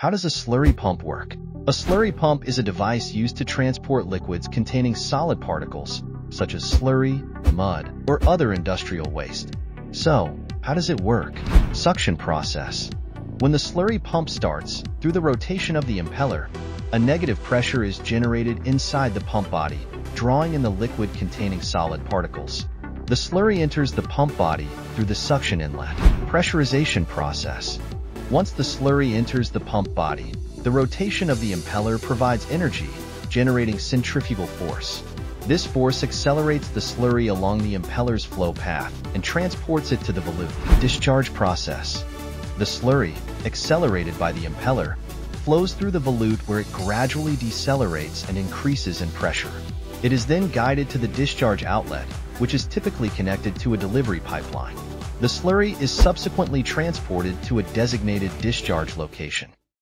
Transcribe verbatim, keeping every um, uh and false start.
How does a slurry pump work? A slurry pump is a device used to transport liquids containing solid particles, such as slurry, mud, or other industrial waste. So, how does it work? Suction process. When the slurry pump starts, through the rotation of the impeller, a negative pressure is generated inside the pump body, drawing in the liquid containing solid particles. The slurry enters the pump body through the suction inlet. Pressurization process. Once the slurry enters the pump body, the rotation of the impeller provides energy, generating centrifugal force. This force accelerates the slurry along the impeller's flow path and transports it to the volute. Discharge process. The slurry, accelerated by the impeller, flows through the volute where it gradually decelerates and increases in pressure. It is then guided to the discharge outlet, which is typically connected to a delivery pipeline. The slurry is subsequently transported to a designated discharge location.